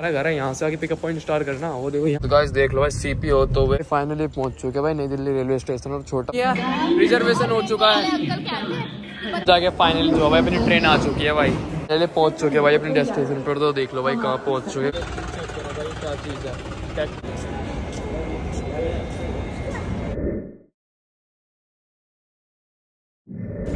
हमारा घर है, यहाँ से आके पिकअप पॉइंट स्टार्ट करना। वो देखो यहाँ तो गाइस देख लो भाई सीपीओ तो वे फाइनली पहुँच चुके भाई नई दिल्ली रेलवे स्टेशन और छोटा रिजर्वेशन हो चुका है जाके फाइनली जो भाई अपनी ट्रेन आ चुकी है भाई। पहले पहुँच चुके भाई अपने डेस्टिनेशन पर, तो देख लो भाई कहाँ पहुँच चुके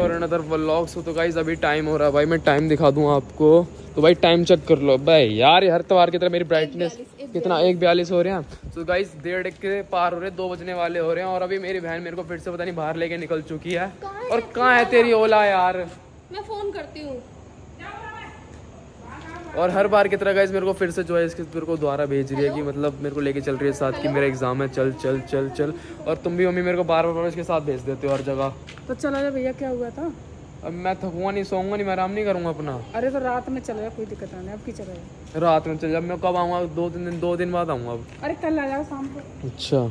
और अनदर व्लॉग्स। तो गाइस अभी टाइम हो रहा है भाई, मैं टाइम दिखा दूँ आपको, तो भाई टाइम चेक कर लो भाई यार। ये हर त्योहार की तरह मेरी ब्राइटनेस कितना 1:42 हो रहे हैं। तो गाइस 1:30 के पार हो रहे, 2 बजने वाले हो रहे हैं और अभी मेरी बहन मेरे को फिर से पता नहीं बाहर लेके निकल चुकी है। और कहाँ है तेरी ओला यार, मैं फोन करती हूँ। और हर बार की तरह गाइस मेरे को फिर से जो है इसके मेरे को दोबारा भेज रही है कि मतलब मेरे को लेके चल रही है साथ कि मेरा एग्जाम है, चल चल चल चल। और तुम भी मम्मी मेरे को बार बार इसके साथ भेज देते हो हर जगह। तो चला जा भैया, क्या हुआ था, अब मैं थकूंगा नहीं, सोऊंगा नहीं, मैं आराम नहीं करूंगा अपना। अरे तो रात में चल रहा, कोई दिक्कत नहीं, अब की चल रहा रात में चल जा। मैं कब आऊँगा, 2-3 दिन बाद आऊँगा अब। अरे कल आ जाओ शाम को। अच्छा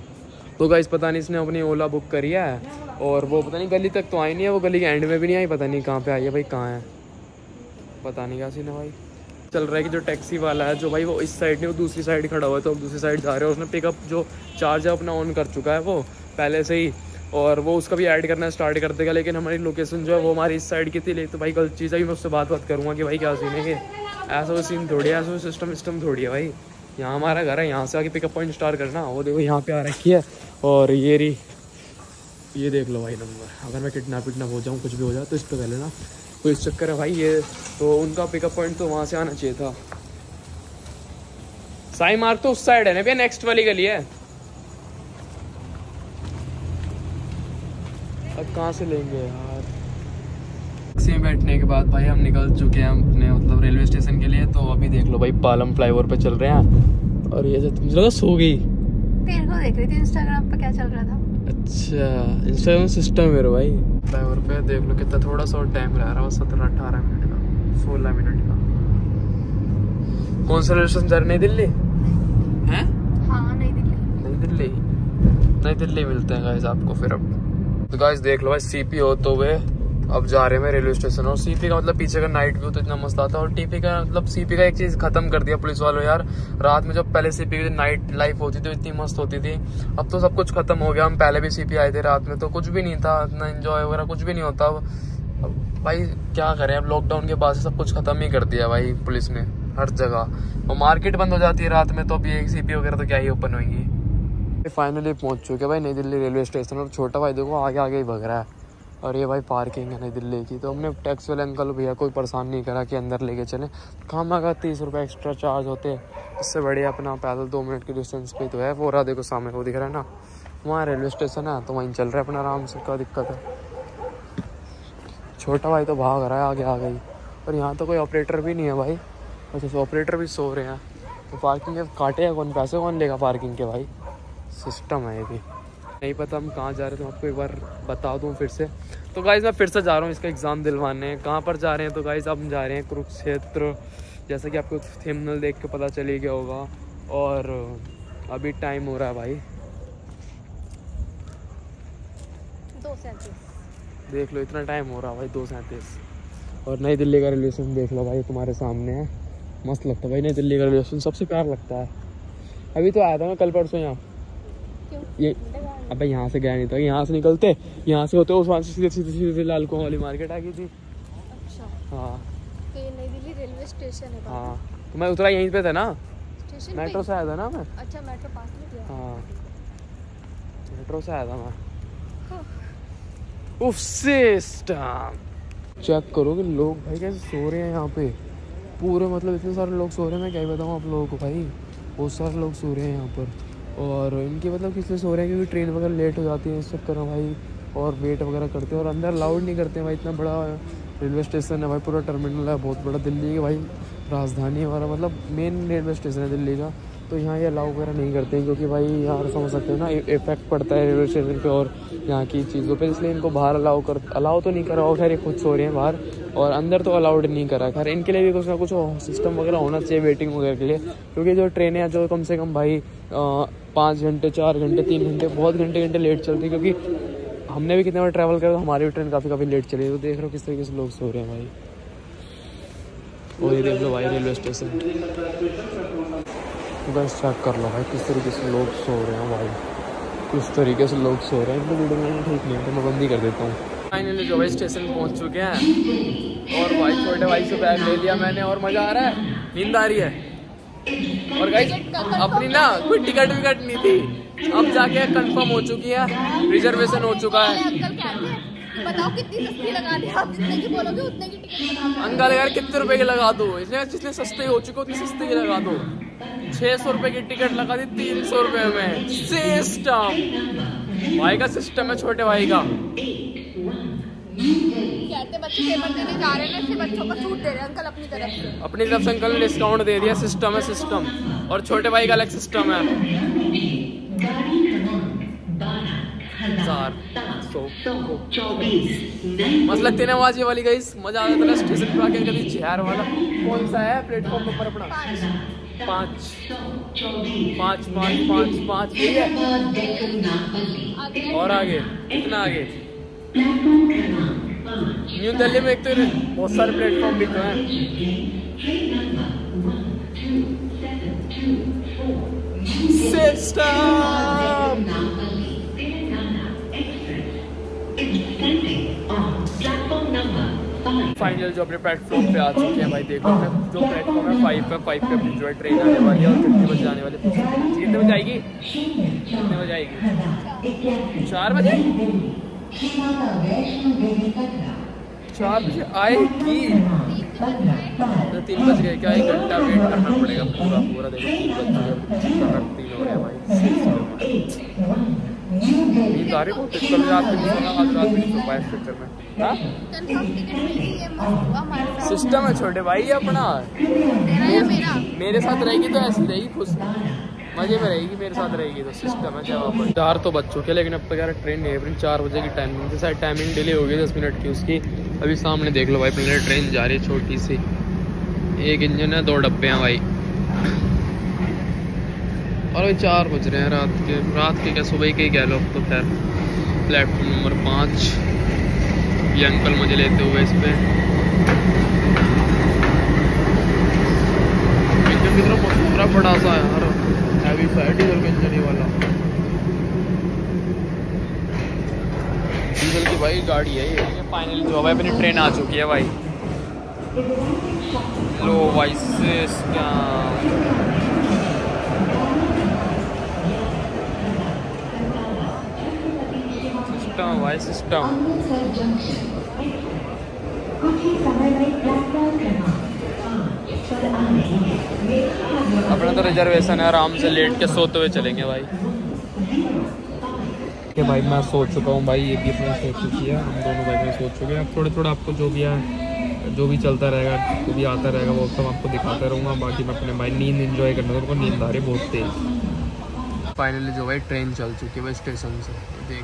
तो गाइस पता नहीं इसने अपनी ओला बुक करी है और वो पता नहीं गली तक तो आई नहीं है, वो गली के एंड में भी नहीं आई, पता नहीं कहाँ पे आई है भाई, कहाँ है पता नहीं। कैसी ना भाई चल रहा है कि जो टैक्सी वाला है जो भाई वो इस साइड नहीं, वो दूसरी साइड खड़ा हुआ है, तो अब दूसरी साइड जा रहे हो। उसने पिकअप जो चार्ज है अपना ऑन कर चुका है वो पहले से ही और वो उसका भी ऐड करना स्टार्ट कर देगा। लेकिन हमारी लोकेशन जो है वो हमारी इस साइड की थी, लेकिन तो भाई गलत चीज़ है, मैं उससे बात करूँगा कि भाई क्या सीन है, कि ऐसा वो सीन थोड़ी है, ऐसा वो सिस्टम थोड़ी है भाई। यहाँ हमारा घर है, यहाँ से आके पिकअप पॉइंट स्टार्ट करना। वो देखो यहाँ पे आ रखी है और ये देख लो भाई नंबर। अगर मैं किडनैप हो जाऊँ, कुछ भी हो जाए तो इस पर पहले ना तो इस चक्कर है भाई ये, तो उनका पिकअप पॉइंट तो वहाँ से आना चाहिए था। साई मार्ग तो उस साइड है ना भैया, नेक्स्ट वाली गली है। अब कहाँ से लेंगे यार। टैक्सी में बैठने के बाद भाई हम निकल चुके हैं अपने मतलब रेलवे स्टेशन के लिए। तो अभी देख लो भाई पालम फ्लाईओवर पे चल रहे हैं। और ये जो तुम लगा सो गई, तेरे को देख रही थी इंस्टाग्राम पे क्या चल रहा था। अच्छा इंस्टाग्राम सिस्टम मेरा भाई। फ्लाईओवर पे देख लो कितना थोड़ा सा टाइम रह रहा है, 17-18 मिनट का, 16 मिनट का। कौन सा रेलवे स्टेशन जा रहे, नई दिल्ली है? हाँ नई दिल्ली, नई दिल्ली, नई दिल्ली। मिलते हैं गाइस आपको फिर। अब तो गाइस देख लो भाई सीपी होते हुए अब जा रहे हैं रेलवे स्टेशन। और सीपी का मतलब पीछे का नाइट व्यू तो इतना मस्त आता है। और टीपी का मतलब सीपी का एक चीज़ खत्म कर दिया पुलिस वालों यार। रात में जब पहले सीपी की नाइट लाइफ होती थी इतनी मस्त होती थी, अब तो सब कुछ खत्म हो गया। हम पहले भी सीपी आए थे रात में तो कुछ भी नहीं था, इतना एंजॉय वगैरह कुछ भी नहीं होता। अब भाई क्या करें, अब लॉकडाउन के बाद सब कुछ खत्म ही कर दिया भाई पुलिस ने हर जगह। और मार्केट बंद हो जाती है रात में, तो अब ये सीपी वगैरह तो क्या ही ओपन होगी। फाइनली पहुंच चुके भाई नई दिल्ली रेलवे स्टेशन। और छोटा भाई देखो आगे आगे ही भग रहा है। और ये भाई पार्किंग है नई दिल्ली की, तो हमने टैक्सी वाले अंकल भैया कोई परेशान नहीं करा कि अंदर लेके चलें। काम आगा 30 रुपये एक्स्ट्रा चार्ज होते, इससे बढ़िया अपना पैदल 2 मिनट के डिस्टेंस पे तो है। वो रहा देखो सामने वो दिख रहा है ना, वहाँ रेलवे स्टेशन है, तो वहीं चल रहा है अपना आराम से, क्या दिक्कत है। छोटा भाई तो भाग रहा है आगे आ गई। और यहाँ तो कोई ऑपरेटर भी नहीं है भाई, अच्छा ऑपरेटर भी सो रहे हैं। तो पार्किंग के काटे कौन, पैसे कौन लेगा पार्किंग के, भाई सिस्टम है ये भी। नहीं पता हम कहाँ जा रहे हैं, तो आपको एक बार बता दूँ फिर से। तो गाइज मैं फिर से जा रहा हूँ इसका एग्ज़ाम दिलवाने। कहाँ पर जा रहे हैं, तो गाइज अब हम जा रहे हैं कुरुक्षेत्र, जैसा कि आपको थंबनेल देख के पता चल ही गया होगा। और अभी टाइम हो रहा है भाई 2:37। देख लो इतना टाइम हो रहा है भाई 2:37। और नई दिल्ली का रेलवे स्टेशन देख लो भाई तुम्हारे सामने है, मस्त लगता है भाई नई दिल्ली का रेलवे स्टेशन, सबसे प्यार लगता है। अभी तो आया था मैं कल परसों यहाँ, ये अबे यहाँ से गया नहीं था, यहाँ से निकलते यहाँ से होते उस वहाँ से सीधे लाल कुआं वाली मार्केट आ गई थी। अच्छा हाँ तो ये नई दिल्ली रेलवे स्टेशन है। हाँ तो मैं उतरा यहीं पे था ना, मेट्रो से आया था ना मैं। अच्छा मेट्रो पास में गया। हाँ मेट्रो से आया था मैं। उफ सिस्टम चेक करो कि लोग भाई कैसे सो रहे हैं यहाँ पे पूरे, मतलब इतने सारे लोग सो रहे हैं। मैं क्या ही बताऊँ आप लोगों को भाई, बहुत सारे लोग सो रहे हैं यहाँ पर। और इनके मतलब किसलिए सो रहे हैं, क्योंकि ट्रेन वगैरह लेट हो जाती है इस चक्कर में भाई, और वेट वगैरह करते हैं। और अंदर लाउड नहीं करते हैं भाई, इतना बड़ा रेलवे स्टेशन है भाई, पूरा टर्मिनल है, बहुत बड़ा दिल्ली की भाई राजधानी है हमारा, मतलब मेन रेलवे स्टेशन है दिल्ली का। तो यहाँ ये अलाउ वगैरह नहीं करते हैं, क्योंकि भाई यहाँ समझ सकते हो ना इफेक्ट पड़ता है रेलवे स्टेशन पर और यहाँ की चीज़ों पर, इसलिए इनको बाहर अलाउ तो नहीं करा। और खैर ये खुद सो रहे हैं बाहर और अंदर तो अलाउड नहीं करा। खैर इनके लिए भी कुछ ना कुछ सिस्टम वगैरह होना चाहिए वेटिंग वगैरह के लिए, क्योंकि जो ट्रेनें हैं जो कम से कम भाई 5 घंटे 4 घंटे 3 घंटे बहुत घंटे लेट चलती, क्योंकि हमने भी कितने बार ट्रैवल करा, हमारी भी ट्रेन काफ़ी लेट चली। तो देख रहे हो किस तरीके से लोग सो रहे हैं भाई। और ये देख लो भाई रेलवे स्टेशन बस चेक कर लो भाई किस तरीके से लोग सो रहे हैं भाई, किस तरीके से लोग सो रहे हैं। इतने वीडियो में ठीक नहीं है तो मैं बंद ही कर देता हूँ। फाइनली जो भाई स्टेशन पहुँच चुके हैं और भाई छोटे भाई से बैग ले लिया मैंने और मज़ा आ रहा है, नींद आ रही है। और गाइस अपनी ना कोई टिकट विकट नहीं थी, अब जाके कंफर्म हो चुकी है, रिजर्वेशन हो चुका है। बताओ कितनी सस्ती लगा दी आप, जितने की बोलोगे उतने की टिकट लगा। अंकल यार कितने रुपए की लगा दो, इसने जितने सस्ते हो चुके उतनी सस्ते की लगा दो। 600 रुपए की टिकट लगा दी 300 रुपए में। सिस्टम भाई का सिस्टम है छोटे भाई का। कहते बच्चे पेपर देने जा रहे हैं इसलिए बच्चों को छूट दे रहे हैं अंकल अपनी तरफ से। अपनी तरफ से अंकल ने डिस्काउंट दे दिया। सिस्टम है सिस्टम, और छोटे भाई का अलग सिस्टम है। 424 मस्त लगते ना आवाज ये वाली। गाइस मजा आ जाता है स्टेशन पे आके। कभी शहर वाला कौन सा है प्लेटफॉर्म नंबर अपना 5 ठीक है। और आगे कितना आगे न्यू दिल्ली में एक तो बहुत सारे प्लेटफॉर्म भी तो हैं। फाइनल जो अपने प्लेटफॉर्म पे आ चुके हैं भाई, देखो जो प्लेटफॉर्म है 5 पे अपनी जो है ट्रेन आने वाली है। और कितने बजे आने वाली, कितने बजे आएगी, कितने बजे आएगी? 4 बजे, 4 बजे आएगी। 3 बज गए क्या? 1 घंटा वेट करना पड़ेगा पूरा पूरा। देखो 3 बजे हो गया भाई। गाड़ी को कल रात में चक्कर में सिस्टम है छोटे भाई अपना। मेरे साथ रहेगी तो ऐसी रहेगी, खुश मजे में रहेगी। मेरे साथ रहेगी तो सिस्टम है। जब आप 4 तो बज चुके लेकिन अब तक यार ट्रेन एवरी 4 बजे की टाइमिंग से शायद टाइमिंग डिले हो गई 10 मिनट की उसकी। अभी सामने देख लो भाई पहले ट्रेन जा रही है छोटी सी, 1 इंजन है 2 डब्बे हैं भाई। और भाई 4 बज रहे हैं रात के क्या सुबह के ही कह लो। तो खैर प्लेटफॉर्म नंबर 5 ये अंकल मुझे लेते हुए इस पर कितना पूरा बड़ा सा है हर हैवी साइड। डीजल के इंजनी वाला डीजल की भाई गाड़ी है ये। फाइनली जो भाई अपनी ट्रेन आ चुकी है भाई। लो भाई से भाई सिस्टम अपना तो रिजर्वेशन है, आराम से लेट के सोते हुए चलेंगे भाई। के भाई मैं सो चुका हूँ भाई, ये भी अपना सो चुकी है, हम दोनों भाई सो चुके हैं। अब थोड़ा थोड़ा आपको जो भी है जो भी चलता रहेगा जो भी आता रहेगा वो सब आपको दिखाता रहूँगा। बाकी मैं अपने भाई नींद एंजॉय करना, उनको नींद आ रही बहुत तेज। फाइनली जो भाई ट्रेन चल चुकी है भाई स्टेशन से, देख लो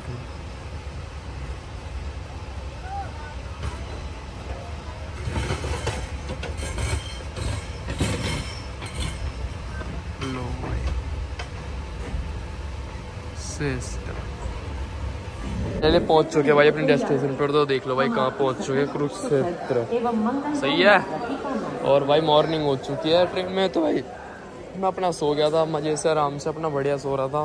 पहले पहुंच चुके भाई अपने डेस्टिनेशन पर। तो देख लो भाई कहाँ पहुंच चुके, कुरुक्षेत्र। सही है। और भाई मॉर्निंग हो चुकी है। ट्रेन में तो भाई मैं अपना सो गया था मजे से, आराम से अपना बढ़िया सो रहा था।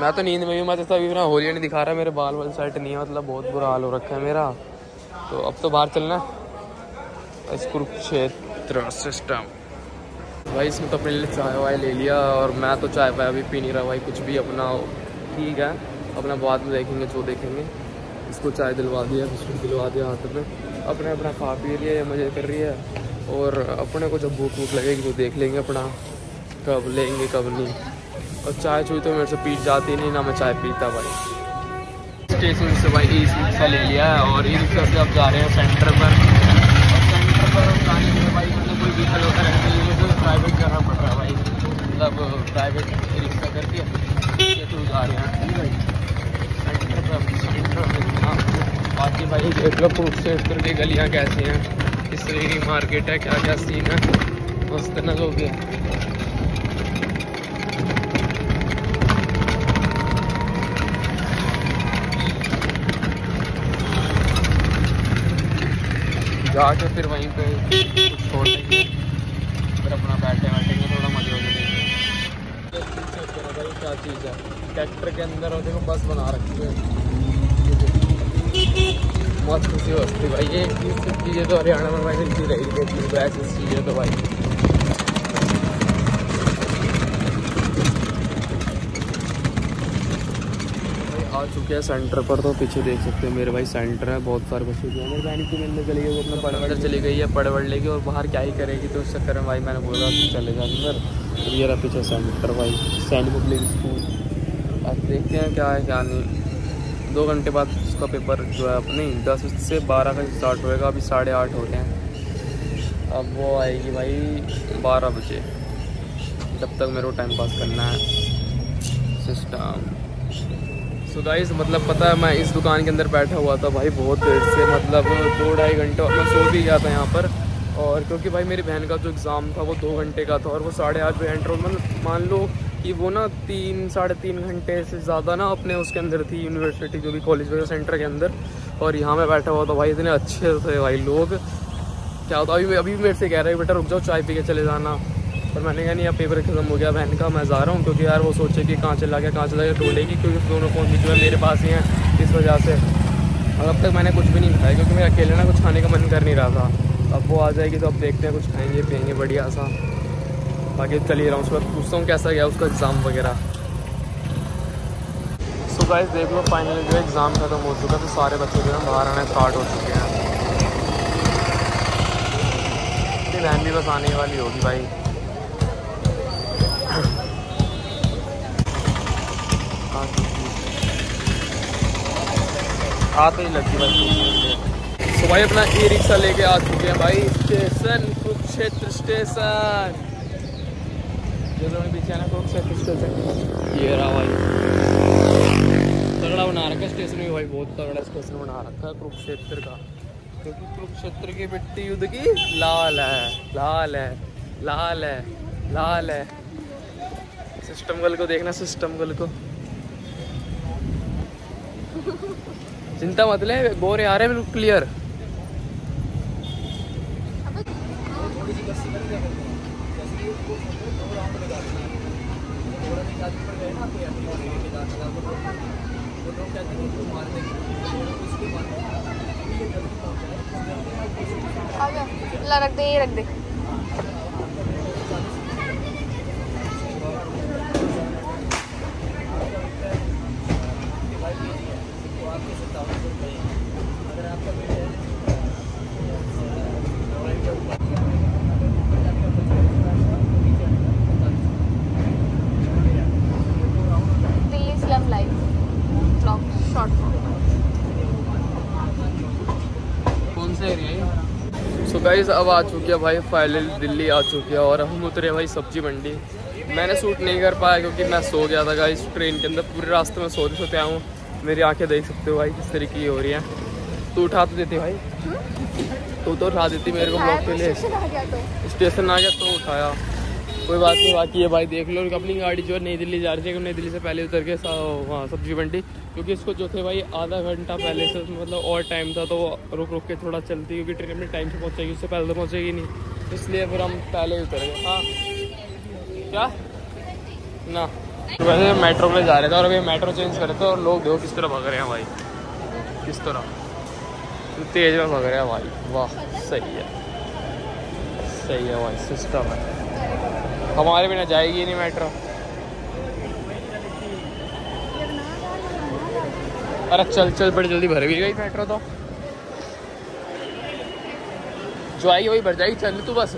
मैं तो नींद में भी मत अभी ना होलिया नहीं दिखा रहा, मेरे बाल वाल सेट नहीं है, मतलब बहुत बुरा हाल हो रखा है मेरा। तो अब तो बाहर चलना है इस कुरुक्षेत्र सिस्टम भाई। इसमें तो अपने लिए चाय वाय ले लिया और मैं तो चाय वाय अभी पी नहीं रहा भाई कुछ भी अपना। ठीक है अपना बाद में देखेंगे जो देखेंगे। इसको चाय दिलवा दिया, बिस्कुट दिलवा दिया हाथ में, अपने अपना खा पी लिया या मज़े कर रही है। और अपने को जब भूख वूख लगेगी तो देख लेंगे अपना कब लेंगे कब नहीं। और चाय चूई तो मेरे से पी जाती नहीं ना, मैं चाय पीता भाई। स्टेशन से भाई ई रिक्शा ले लिया है और ई रिक्शा से अब जा रहे हैं सेंटर पर। सेंटर पर जाने में भाई कोई व्हीकल वगैरह प्राइवेट करना पड़ रहा है भाई, मतलब प्राइवेट रिक्शा करके जा रहे हैं। बाकी भाई कुरुक्षेत्र की गलियाँ कैसी हैं, किस तरह की मार्केट है, क्या क्या सीन है, मस्त न लोगे। जाके फिर वहीं पे छोड़ देंगे, फिर अपना बैठे बैठेंगे थोड़ा मजे हो जाएंगे। चीज़ है। ट्रैक्टर के अंदर और देखो बस बना रखी है, बहुत खुशी होती है भाई। ये सब चीज़ें तो हरियाणा में भाई मिलती रहेगी, तो ऐसी चीज़ें तो भाई आ चुके हैं सेंटर पर। तो पीछे देख सकते हैं मेरे भाई सेंटर है, बहुत सारे बच्चे जो है मेरे बहन को मिलने के लिए वो अपना पढ़वड़ चली गई है, पढ़वड़ लेके और बाहर क्या ही करेगी, तो उस चक्कर में भाई मैंने बोला कि चले जा अंदर। ये रहा पीछे सेंटर भाई, सैंड पब्लिक स्कूल। अब देखते हैं क्या है क्या नहीं। 2 घंटे बाद उसका पेपर जो है अपनी 10 से 12 का स्टार्ट होएगा, अभी 8:30 हो गए हैं। अब वो आएगी भाई 12 बजे, तब तक मेरे को टाइम पास करना है सिस्टम। सो गाइस मतलब पता है मैं इस दुकान के अंदर बैठा हुआ था भाई बहुत देर से, मतलब 2-2.5 घंटे, और मैं सो भी गया था यहाँ पर। और क्योंकि भाई मेरी बहन का जो एग्ज़ाम था वो 2 घंटे का था और वो 8:30 बजे एंटर हो, मतलब मान लो कि वो ना 3-3.5 घंटे से ज़्यादा ना अपने उसके अंदर थी, यूनिवर्सिटी जो भी कॉलेज वगैरह सेंटर के अंदर। और यहाँ मैं बैठा हुआ था भाई, इतने अच्छे थे भाई लोग, क्या होता अभी मेरे से कह रहे बेटा रुक जाओ चाय पी के चले जाना, पर मैंने कहा नहीं अब पेपर ख़त्म हो गया बहन का, मैं जा रहा हूँ। क्योंकि यार वो सोचे कि कहाँ चला गया ढूंढेगी, क्योंकि दोनों फोन भी जो है मेरे पास ही हैं इस वजह से। और अब तक मैंने कुछ भी नहीं खाया क्योंकि मेरा अकेले ना कुछ खाने का मन कर नहीं रहा था। अब वो आ जाएगी तो अब देखते हैं कुछ खाएँगे पियेंगे बढ़िया सा। बाकी चल ही रहा हूँ, उसके बाद पूछता हूँ कैसा गया उसका एग्ज़ाम वगैरह। सो गाइस देख लो फाइनली जो एग्ज़ाम ख़त्म हो चुका, तो सारे बच्चे जो है बाहर आना स्टार्ट हो चुके हैं। बहन भी बस आने वाली होगी भाई। आते ही लगी भाई। सो भाई अपना ई रिक्शा लेके आ चुके हैं भाई स्टेशन कुरुक्षेत्र स्टेशन, जो पीछे ना कुरुक्षेत्र स्टेशन। ये रहा भाई, तगड़ा बना रखा स्टेशन भी भाई, बहुत तगड़ा स्टेशन बना रखा है कुरुक्षेत्र का, क्योंकि कुरुक्षेत्र की मिट्टी युद्ध की लाल है लाल है लाल है लाल है। सिस्टम गर्ल को देखना, सिस्टम गर्ल को चिंता मत ले, बोरे आ रहे हैं बिल्कुल क्लियर। रख दे ये रख दे। सो गाइस अब आ चुके हैं भाई फाइनली दिल्ली आ चुके हैं, और हम उतरे भाई सब्जी मंडी। मैंने शूट नहीं कर पाया क्योंकि मैं सो गया था गाइस ट्रेन के अंदर, पूरे रास्ते में सोते आया हूँ। मेरी आंखें देख सकते हो भाई किस तरीके की हो रही हैं। तू उठा तो देती भाई, तू तो उठा देती मेरे को ब्लॉग के लिए। स्टेशन आ गया तो उठाया, कोई बात नहीं। बाकी ये भाई देख लो अपनी गाड़ी जो है नई दिल्ली जा रही है, नई दिल्ली से पहले उतर के वहाँ सब्जी मंडी, क्योंकि इसको जो थे भाई आधा घंटा पहले से मतलब और टाइम था, तो वो रुक के थोड़ा चलती, क्योंकि ट्रेन में टाइम से पहुँचेगी, उससे पहले तो पहुँचेगी नहीं, इसलिए फिर हम पहले ही उतर गए। हाँ क्या ना, तो वैसे मेट्रो में जा रहे थे और अभी मेट्रो चेंज करे थे, और लोग देखो किस तरह भाग रहे हैं भाई, किस तरह तेज़ में भाग रहे हैं भाई। वाह सही है भाई सिस्टम है, हमारे बिना जाएगी नहीं मेट्रो। अरे चल चल बड़ी जल्दी भर भी गई मेट्रो, तो जो आई वही भर जाएगी, चल तू बस।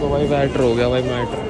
तो भाई मेट्रो हो गया भाई मेट्रो।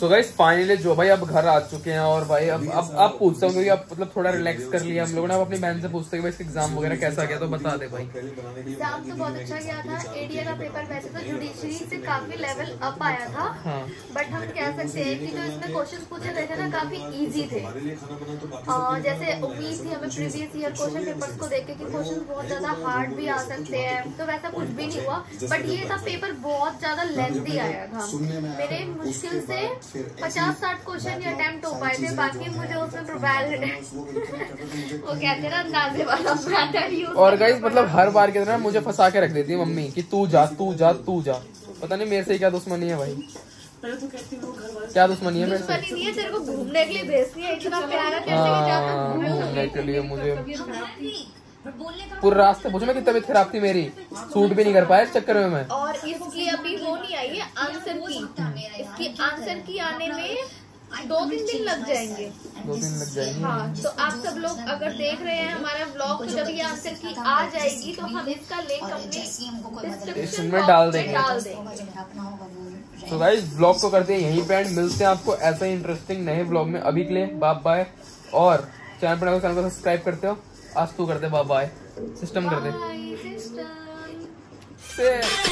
तो गाइस फाइनली जो भाई अब घर आ चुके हैं और भाई अब पूछता हूँ क्योंकि अब मतलब थोड़ा रिलैक्स कर लिया हम लोगों ने। अब अपनी बहन से पूछते हैं कि भाई इसका एग्जाम वगैरह कैसा गया, तो बता दे भाई। एग्जाम तो बहुत अच्छा गया था, एडीए का पेपर वैसे तो जुडिशरी से काफी लेवल अप आया था, बट हम कह सकते हैं कि जो इसमें क्वेश्चन पूछे गए थे ना काफी ईजी थे। जैसे उम्मीद थी हमें प्रीवियस ईयर क्वेश्चन पेपर को देख के कि क्वेश्चन बहुत ज्यादा हार्ड भी आ सकते हैं, तो वैसा कुछ भी नहीं हुआ। बट ये सब पेपर बहुत ज्यादा लेंथी आया था, मेरे मुश्किल से 50-60 क्वेश्चन अटेम्प्ट हो पाए थे, बाकी मुझे उसमें वो कहते ना अंदाजे वाला मैटर यूज। और गाइस मतलब हर बार के तरह मुझे फंसा के रख देती है मम्मी कि तू जा, पता नहीं मेरे से क्या दुश्मनी है भाई, क्या दुश्मनी है मेरे से, तेरे को घूमने के लिए भेजती है, इतना प्यारा घूमने के लिए मुझे। पूरा रास्ते पूछो मैं कितनी तबीयत खराब थी मेरी, सूट भी नहीं कर पाया इस चक्कर में मैं। और इसलिए अभी वो नहीं आई है आंसर की, इसकी आंसर की आने में 2-3 दिन लग जाएंगे। 2 दिन लग जाएंगे हाँ। तो आप सब लोग अगर देख रहे हैं हमारा व्लॉग, तो जब ये आंसर की आ जाएगी तो हम इसका लिंक डिस्क्रिप्शन में डाल देंगे। तो गाइस व्लॉग को करते हैं यहीं पे एंड, मिलते हैं आपको ऐसा ही इंटरेस्टिंग नए व्लॉग में। अभी के लिए बाय। और चैनल को सब्सक्राइब करते हो, आज तू कर दे बाय, सिस्टम कर दे।